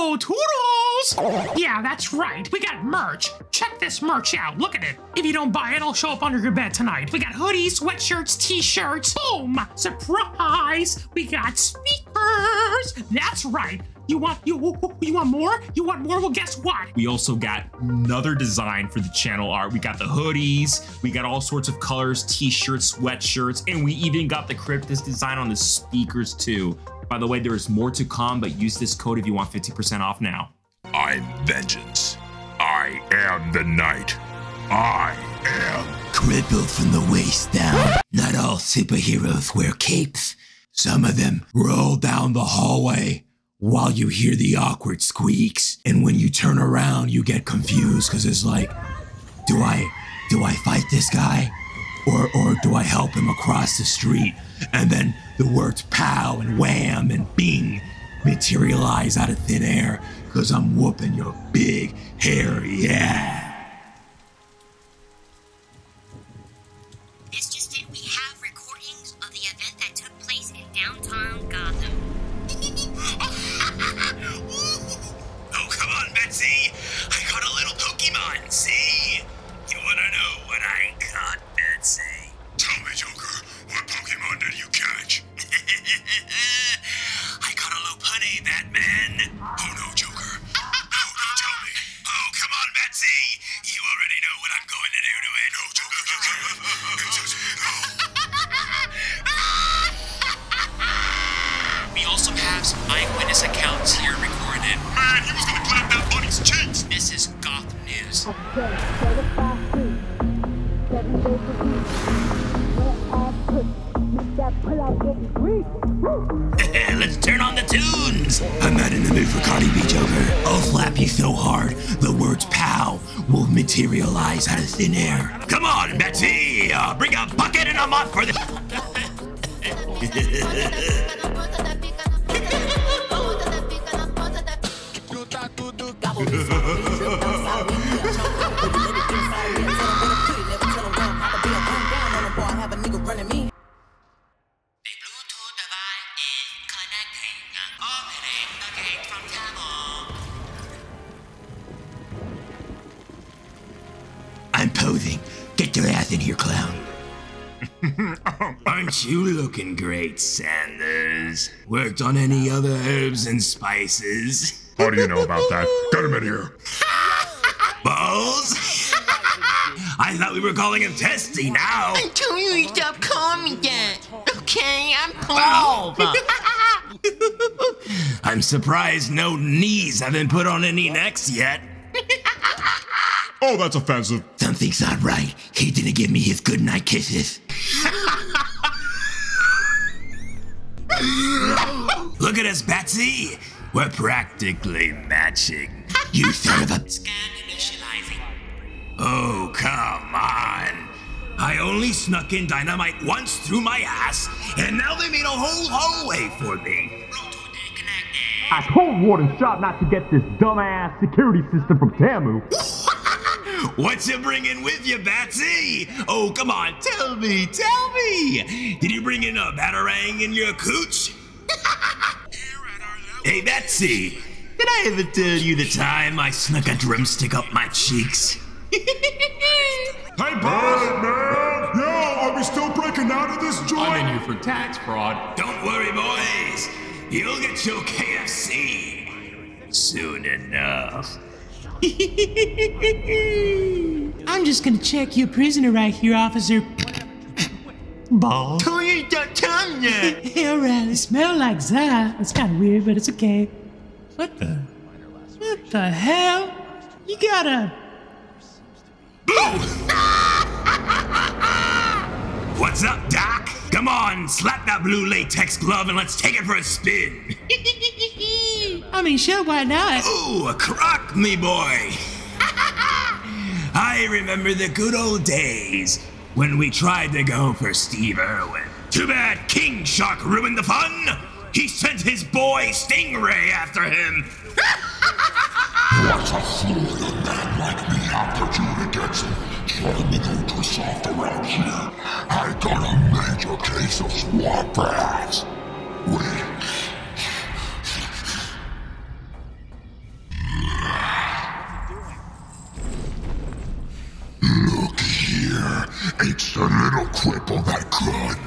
Oh, toodles! Yeah, that's right. We got merch. Check this merch out. Look at it. If you don't buy it, I'll show up under your bed tonight. We got hoodies, sweatshirts, t-shirts. Boom! Surprise! We got speakers. That's right. You want more? You want more? Well, guess what? We also got another design for the channel art. We got the hoodies, we got all sorts of colors, t-shirts, sweatshirts, and we even got the Cryptus design on the speakers too. By the way, there is more to come, but use this code if you want 50% off now. I'm vengeance. I am the night. I am crippled from the waist down. Not all superheroes wear capes. Some of them roll down the hallway while you hear the awkward squeaks, and when you turn around, you get confused because it's like, do I fight this guy, or do I help him across the street? And then the words pow and wham and bing materialize out of thin air because I'm whooping your big hairy yeah. This just did, we have recordings of the event that took place in downtown Gotham. Oh, come on, Betsy! I got a little Pokemon, see? You wanna know what I got, Betsy? Tell me, Joker, what Pokemon did you catch? I got a Lopunny, Batman! Oh no, Joker. No, don't tell me! Oh, come on, Betsy! You already know what I'm going to do to it! No, Joker, We also have some eyewitness accounts here recorded. Man, he was gonna clap that bunny's cheeks! This is Gotham News. Let's turn on the tunes! I'm not in the mood for Cardi B, Joker. I'll slap you so hard, the words pow will materialize out of thin air. Come on, Betsy! Bring a bucket and a mop for the... I'm posing. Get your ass in here, clown. Aren't you looking great, Sanders? Worked on any other herbs and spices? How do you know about that? Get him in here. Balls? I thought we were calling him Testy now. I told you to stop calling me that. Okay, I'm Paul. I'm surprised no knees haven't put on any necks yet. Oh, that's offensive. Something's not right. He didn't give me his goodnight kisses. Look at us, Betsy. We're practically matching. You son of a... Scan initializing. Oh, come on. I only snuck in dynamite once through my ass, and now they made a whole hallway for me. I told Warden Sharp not to get this dumbass security system from Tamu. What you bringing with you, Batsy? Oh, come on, tell me. Did you bring in a batarang in your cooch? Hey, Betsy, did I ever tell you the time I snuck a drumstick up my cheeks? Hey, boss! Yeah, are we still breaking out of this joint? I'm in here for tax fraud. Don't worry, boys. You'll get your KFC soon enough. I'm just gonna check your prisoner right here, officer. Ball. Hair really smell like that. It's kind of weird, but it's okay. What the hell? You gotta... What's up, Doc? Come on, slap that blue latex glove and let's take it for a spin. I mean, sure, why not? Ooh, a croc, me boy. I remember the good old days when we tried to go for Steve Irwin. Too bad King Shark ruined the fun. He sent his boy Stingray after him. What a fool a man like me offered you to get some. Trying to go too soft around here. I got a major case of swamp rats. Wait. It's the little cripple that could.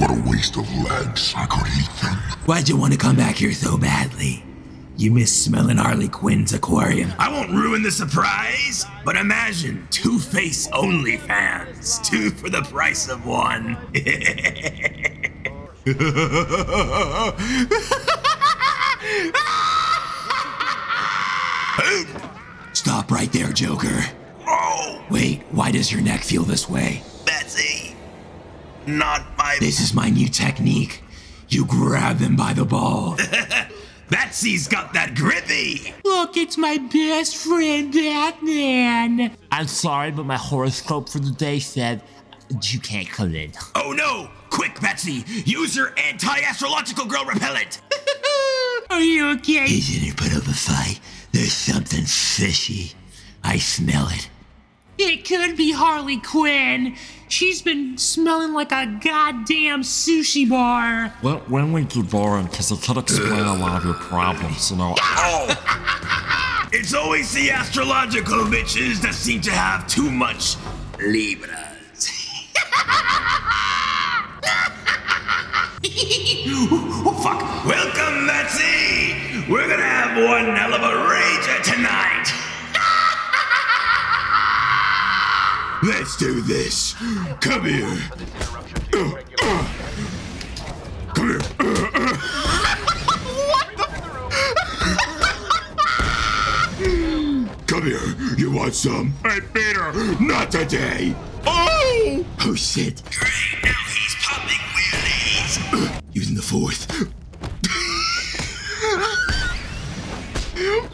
What a waste of legs. I could eat them. Why'd you want to come back here so badly? You miss smelling Harley Quinn's aquarium. I won't ruin the surprise, but imagine Two-Face only fans. Two for the price of one. Stop right there, Joker. Oh! Wait, why does your neck feel this way? Betsy! Not my... This is my new technique. You grab them by the ball. Betsy's got that grippy! Look, it's my best friend, Batman! I'm sorry, but my horoscope for the day said you can't come in. Oh no! Quick, Betsy! Use your anti-astrological girl repellent! Are you okay? He's gonna put up a fight. There's something fishy. I smell it. It could be Harley Quinn. She's been smelling like a goddamn sushi bar. When we get boring, because I could explain a lot of your problems, you know. Oh. It's always the astrological bitches that seem to have too much Libras. Oh, fuck. Welcome, Betsy. We're gonna have one hell of a rager tonight. Let's do this. Come here. Come here. What the? Come here. You want some? Hey, Peter. Not today. Oh. Oh shit. Great. Now he's popping wheelies. Using the fourth.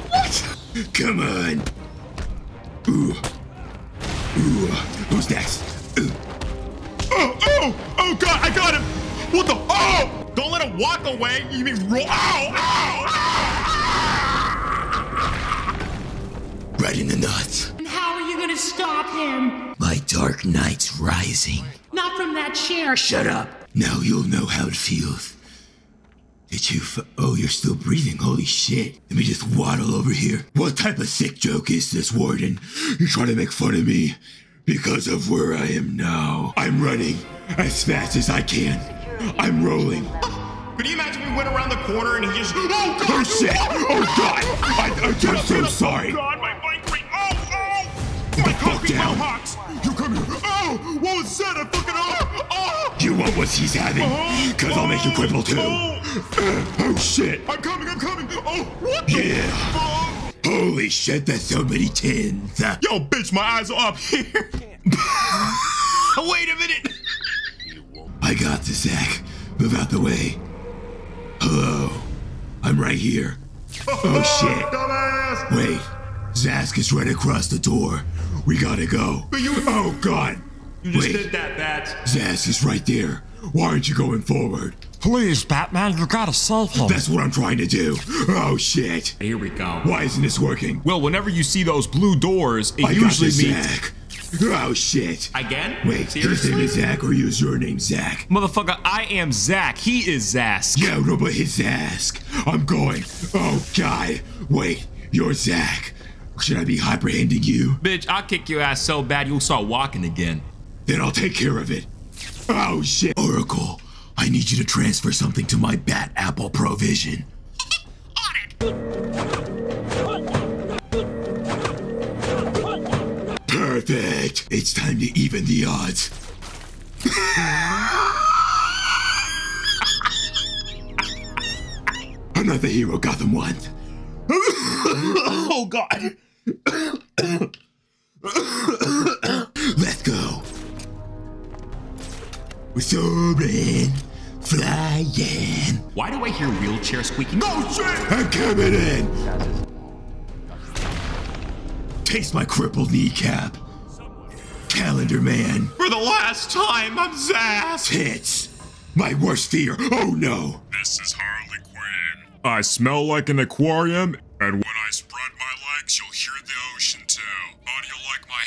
What? Come on. Ooh. Ooh. Who's next? Ooh. Oh, oh, oh, God, I got him. What the? Oh! Don't let him walk away. You mean roll. Ow, ow, ow! Right in the nuts. And how are you gonna stop him? My dark night's rising. Not from that chair. Shut up. Now you'll know how it feels. Did you oh, you're still breathing. Holy shit. Let me just waddle over here. What type of sick joke is this, Warden? You're trying to make fun of me because of where I am now. I'm running as fast as I can. I'm rolling. Could you imagine we went around the corner and he just... Oh, God! Oh, shit! Oh, God! I'm so sorry. Oh, God, my bike break. Oh, oh! My coffee, my hawks. You come here. Oh, what was that? I fucking... Oh, oh! You want what he's having? Because I'll make you quibble, too. Oh shit! I'm coming! Oh, what the? Yeah! Fuck? Holy shit, that's so many tins. Yo, bitch, my eyes are up here. Wait a minute! I got this, Zach. Move out the way. Hello. I'm right here. Oh shit. Dumbass. Wait. Zask is right across the door. We gotta go. But you... Oh, God. You just did that, Bats. Zask is right there. Why aren't you going forward? Please, Batman, you gotta solve him. That's what I'm trying to do. Oh, shit. Here we go. Why isn't this working? Well, whenever you see those blue doors, it usually means... Zach. Oh, shit. Again? Wait, his name is Zach or is your name Zach? Motherfucker, I am Zach. He is Zask. Yeah, no, but he's Zask. I'm going. Oh, God. Wait, you're Zach. Should I be apprehending you? Bitch, I'll kick your ass so bad you'll start walking again. Then I'll take care of it. Oh, shit. Oracle. I need you to transfer something to my Bat Apple Provision. Perfect. It's time to even the odds. I'm not the hero Gotham wants. Oh, God. Let's go. We're soaring, flying. Why do I hear wheelchair squeaking? Oh shit! I'm coming in! Taste my crippled kneecap. Calendar man. For the last time, I'm Zaz. Tits. My worst fear. Oh no. This is Harley Quinn. I smell like an aquarium, and when I spread my legs, you'll hear the ocean too. How do you like my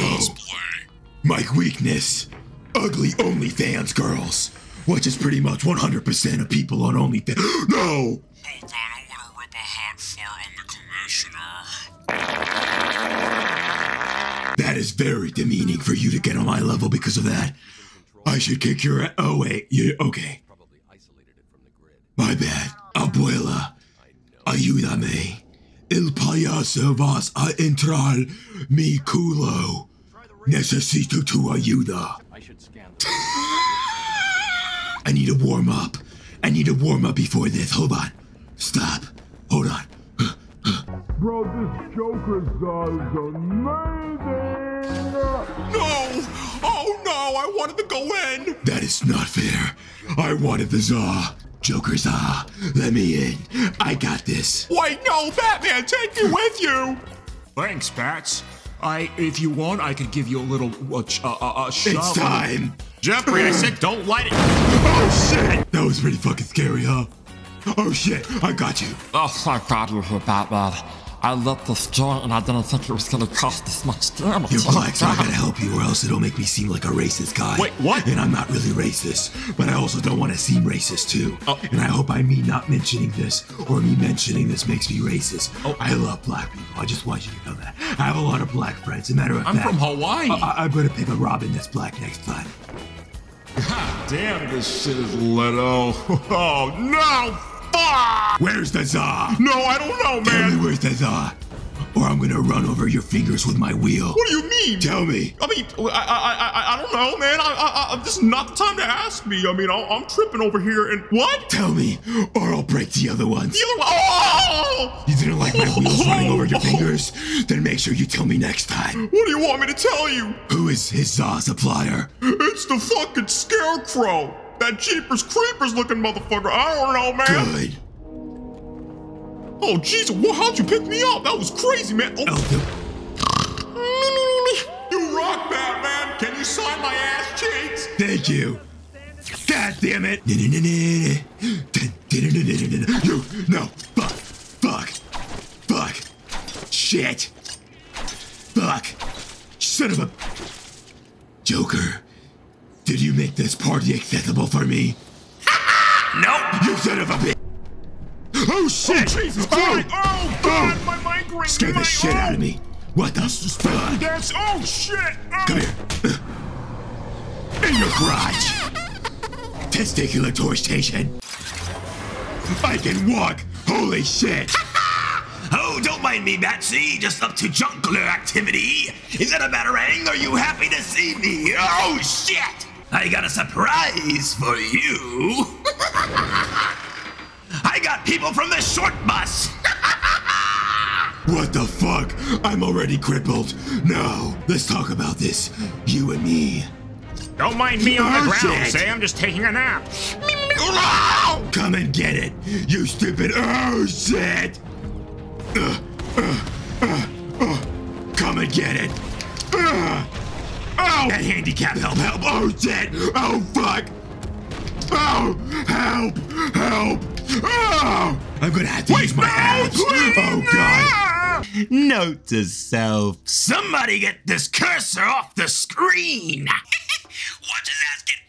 hamburger cosplay? My weakness. Ugly OnlyFans girls, which is pretty much 100% of people on OnlyFans. No! Hold on, I want to rip a hot fart on the commissioner. That is very demeaning for you to get on my level because of that. I should kick your ass. Oh, wait. You, okay. My bad. Abuela. Ayúdame. El payaso vas a entrar mi culo. Necesito tu ayuda. I need to warm up. I need to warm up before this. Hold on. Stop. Hold on. Bro, this Joker is amazing! No! Oh no, I wanted to go in! That is not fair. I wanted the Zaw. Joker Zaw, let me in. I got this. Wait, no, Batman, take me with you! Thanks, Bats. If you want, I could give you a little, shove. It's time! Jeffrey, I said don't light it! Oh shit! That was pretty fucking scary, huh? Oh shit, I got you. Oh, I got you here, Batman. I left this joint and I didn't think it was gonna cost this much damage. You're black, so I gotta help you or else it'll make me seem like a racist guy. Wait, what? And I'm not really racist, but I also don't want to seem racist too. Oh. And I hope me not mentioning this or me mentioning this makes me racist. Oh. I love black people, I just want you to know that. I have a lot of black friends, as a matter of fact. I'm from Hawaii. I'm gonna pick a Robin that's black next time. God damn, this shit is lit. Oh no! Fuck! Where's the Zaw? No, I don't know, man. Tell me where's the Zaw, or I'm gonna run over your fingers with my wheel. What do you mean? Tell me. I mean, I don't know, man. This is not the time to ask me. I mean, I'm tripping over here and what? Tell me, or I'll break the other ones. The other one. Oh! You didn't like my wheels running over your fingers? Then make sure you tell me next time. What do you want me to tell you? Who is his Zaw supplier? It's the fucking Scarecrow. That Jeepers Creepers looking motherfucker. I don't know, man. Good. Oh, Jesus. Well, how'd you pick me up? That was crazy, man. Oh. You rock, Batman. Can you sign my ass cheeks? Thank you. God damn it. You, no. Fuck. Fuck. Fuck. Shit. Fuck. Son of a... Joker. Did you make this party accessible for me? Nope. You son of a bitch. Oh shit! Oh, Jesus. Oh God, oh. My migraine! Scared the shit out of me. What the fuck? That's oh shit! Oh. Come here. In your garage. Testicular torsion. I can walk. Holy shit! Oh, don't mind me, Batsy. Just up to junkular activity. Is that a batarang? Are you happy to see me? Oh shit! I got a surprise for you. I got people from the short bus. What the fuck? I'm already crippled. No, let's talk about this. You and me. Don't mind me on the ground, Say. I'm just taking a nap. Come and get it, you stupid. Oh shit. Come and get it. Oh! That handicap help, help! Oh shit! Oh fuck! Oh! Help! Help! Oh! I'm gonna have to use my ass. Oh God! Note to self: somebody get this cursor off the screen. Watch his ass get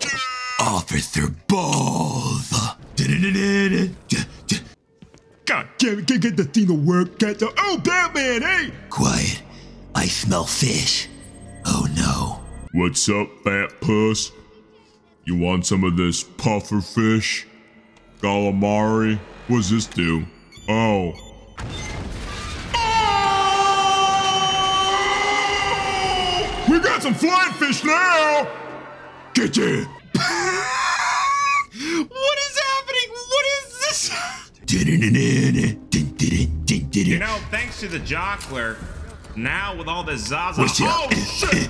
beat. Officer Balls. God damn it! Can't get the thing to work. Oh, Batman! Hey! Quiet. I smell fish. Oh no. What's up, fat puss? You want some of this puffer fish? Calamari? What's this do? Oh. Oh! We got some flying fish now! Get you! What is happening? What is this? You know, thanks to the jockler, now with all this Zaza. What's oh shit!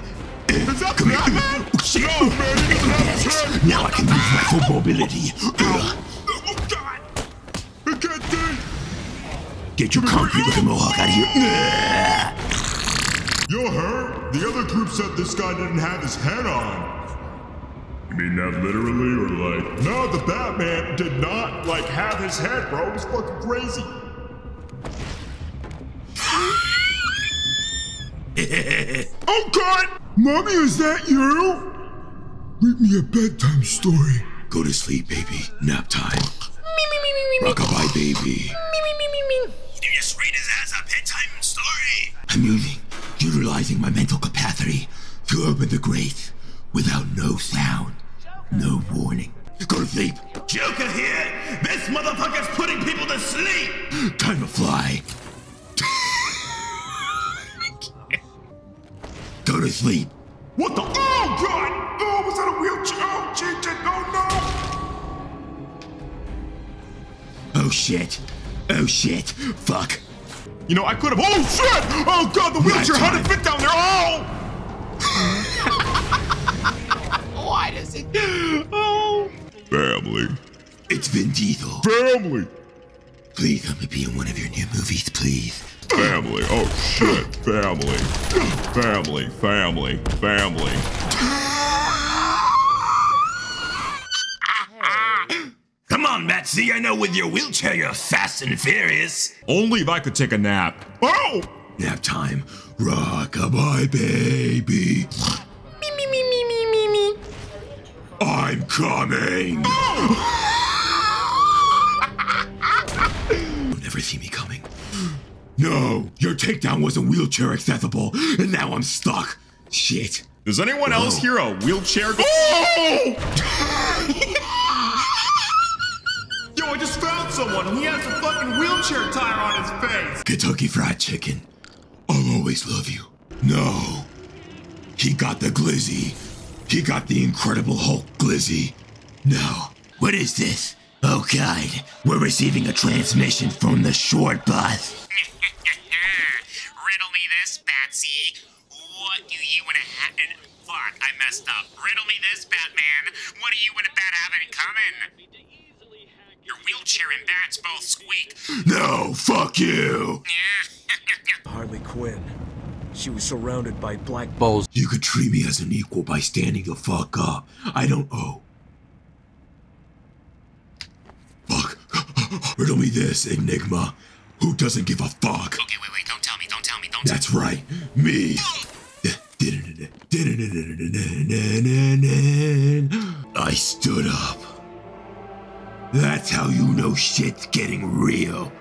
Is that Batman? Oh, shit. No, man, he doesn't have a now I can use my full mobility. Oh God! I can't think. Get your concrete looking mohawk out of here! You're hurt. The other group said this guy didn't have his head on. You mean that literally, or like? No, the Batman did not like have his head, bro. It was fucking crazy. Oh God! Mommy, is that you? Read me a bedtime story. Go to sleep, baby. Nap time. Rockabye, baby. You just read his ass a bedtime story. I'm using utilizing my mental capacity to open the grate without no sound, no warning. Go to sleep. Joker here! This motherfucker's putting people to sleep! Time to fly. Go to sleep. What the? Oh, God! Oh, was that a wheelchair? Oh, Jesus, no, no! Oh, shit. Oh, shit. Fuck. You know, I could have. Oh, shit! Oh, God, the wheelchair! How did it fit down there? Oh! Why does it. Oh! Family. It's Vin Diesel. Family! Please let me be in one of your new movies, please. Family. Oh, shit. Family. Family. Family. Family. Come on, Matsy. I know with your wheelchair you're fast and furious. Only if I could take a nap. Oh! Nap time. Rock-a-bye, baby. Me, me, me, me, me, me, me. I'm coming. Oh! Never see me coming. No, your takedown wasn't wheelchair accessible, and now I'm stuck. Shit. Does anyone else hear a wheelchair go? Oh! Yo, I just found someone. He has a fucking wheelchair tire on his face. Kentucky Fried Chicken, I'll always love you. No. He got the glizzy. He got the Incredible Hulk glizzy. No. What is this? Oh God, we're receiving a transmission from the short bus. Riddle me this, Batsy. What do you and a hat and fuck, I messed up. Riddle me this, Batman. What do you and a bat have in common? Your wheelchair and bats both squeak. No, fuck you. Harley Quinn. She was surrounded by black balls. You could treat me as an equal by standing the fuck up. I don't owe. Fuck. Riddle me this, Enigma. Who doesn't give a fuck? Okay, wait, wait, don't tell me, don't tell me, don't tell me. That's right, me. I stood up. That's how you know shit's getting real.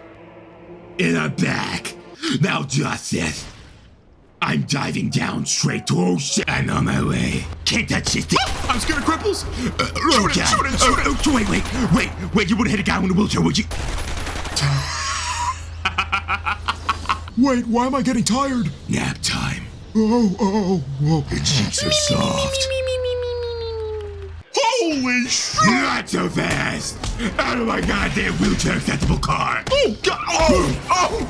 And I'm back. Now justice. I'm diving down straight to ocean. I'm on my way. Can't touch this thing. Oh, I'm scared of cripples. Shoot it, shoot it, shoot it. Oh, wait, wait, wait, wait. You would have hit a guy in a wheelchair, would you? Wait, why am I getting tired? Nap time. Oh, oh, oh. Your cheeks are soft. Holy shit. Not so fast. Out of my goddamn wheelchair accessible car. Oh, God. Oh, oh.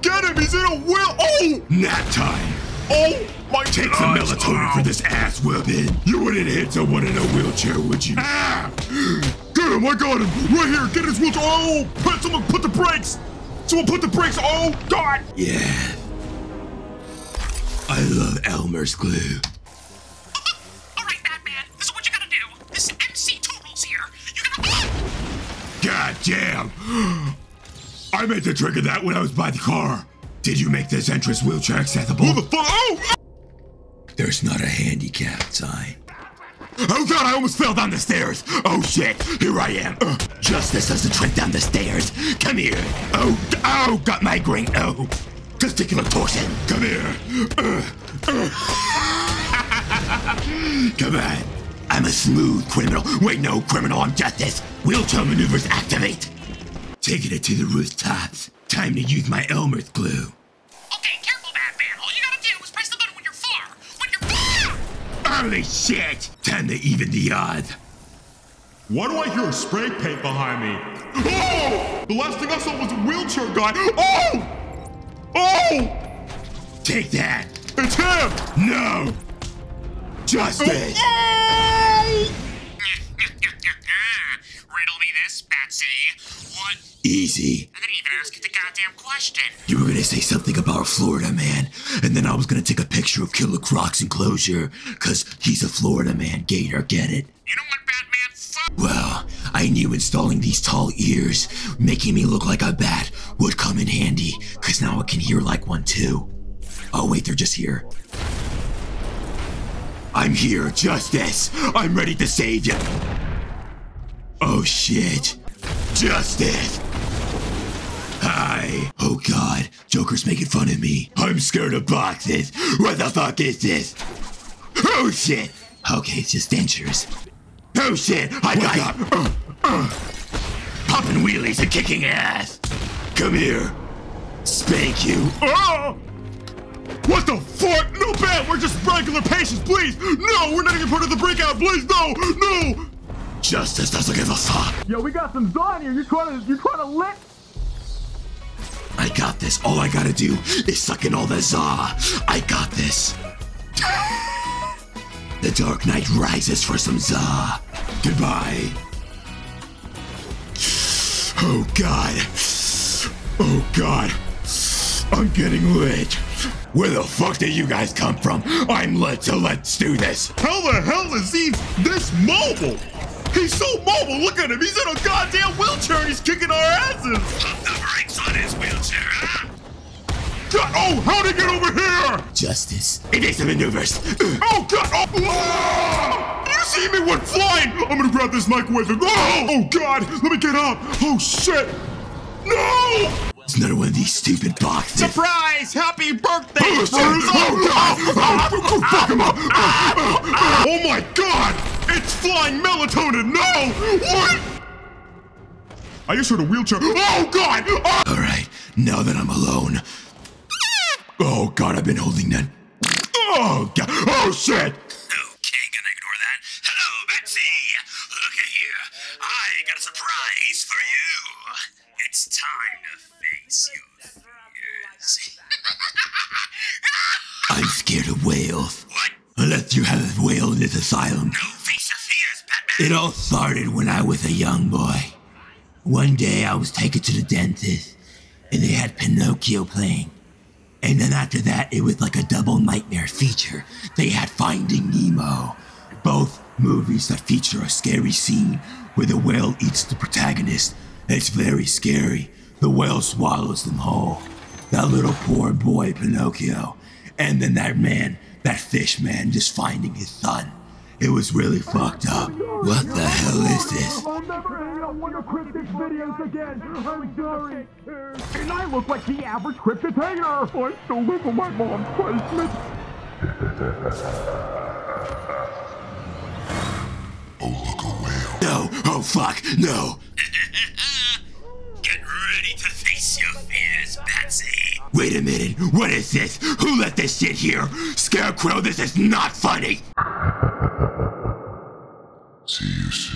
Get him! He's in a wheel! Oh! Nap time! Oh my God! Take some melatonin for this ass whooping. You wouldn't hit someone in a wheelchair, would you? Ah! Get him! I got him! Right here! Get his wheelchair! Oh! Someone put the brakes! Someone put the brakes! Oh God! Yeah. I love Elmer's glue. Alright, Batman. This is what you gotta do. This MC Total's here. You gotta. God damn! I made the trick of that when I was by the car. Did you make this entrance wheelchair accessible? Who the fuck? Oh! There's not a handicap sign. Oh God, I almost fell down the stairs. Oh shit, here I am. Justice doesn't trip down the stairs. Come here. Oh, oh, got migraine. Oh, testicular torsion. Come here. Come on. I'm a smooth criminal. Wait, no criminal, I'm Justice. Wheelchair maneuvers activate. Taking it to the rooftops. Time to use my Elmer's glue. Okay, careful, Batman. All you gotta do is press the button when you're far. When you're far! Holy shit! Time to even the odds. Why do I hear spray paint behind me? Oh! The last thing I saw was a wheelchair guy. Oh! Oh! Take that. It's him! No! Justice! Oh. Riddle me this, Batsy. What? Easy. I didn't even ask you the goddamn question. You were gonna say something about Florida man, and then I was gonna take a picture of Killer Croc's enclosure, cause he's a Florida man gator, get it? You know what, Batman? Fuck. Well, I knew installing these tall ears, making me look like a bat, would come in handy, cause now I can hear like one too. Oh wait, they're just here. I'm here, Justice. I'm ready to save you. Oh shit. Justice! die. Oh god, Joker's making fun of me. I'm scared of boxes. What the fuck is this? Oh shit! Okay, it's just dentures. Oh shit, I got it. Popping wheelies and kicking ass. Come here. Spank you. Oh! What the fuck? No, Bat, we're just regular patients, please! No, we're not even part of the breakout, please, no! No! Justice doesn't give a fuck. Yo, we got some Zon here, you're trying to lick? I got this, all I gotta do is suck in all the Zon. I got this. The Dark Knight rises for some Zon. Goodbye. Oh god. Oh god. I'm getting lit. Where the fuck did you guys come from? I'm lit, so let's do this. How the hell is he this mobile? He's so mobile, look at him. He's in a goddamn wheelchair and he's kicking our asses. Pop the brakes on his wheelchair, huh? God, oh, how'd he get over here? Justice, evasive maneuvers. Oh, God, oh, whoa! You see me, went flying. I'm gonna grab this microwave and, oh, oh, God, let me get up. Oh, shit, no! It's another one of these stupid boxes. Surprise! Happy birthday! Oh, my god! It's flying melatonin! No! What? I just heard a wheelchair. Oh god! Oh. All right, now that I'm alone. Oh god, I've been holding that. Oh god! Oh shit! Okay, gonna ignore that. Hello, Betsy. Look at here. I got a surprise for you. It's time to face your fears. I'm scared of whales. What? Unless you have a whale in this asylum. No, face your fears, Batman. It all started when I was a young boy. One day I was taken to the dentist, and they had Pinocchio playing. And then after that, it was like a double nightmare feature. They had Finding Nemo. Both movies that feature a scary scene where the whale eats the protagonist. It's very scary. The whale swallows them whole. That little poor boy, Pinocchio. And then that man, that fish man, just finding his son. It was really fucked up. What the hell is this? I'll never hang out one of Cryptic's videos again. I'm sorry. And I look like the average Cryptic hanger. I still live with my mom's basement. Oh, look, a whale. No, oh fuck, no. Get ready to face your fears, Betsy. Wait a minute, what is this? Who let this shit here? Scarecrow, this is not funny. See you soon.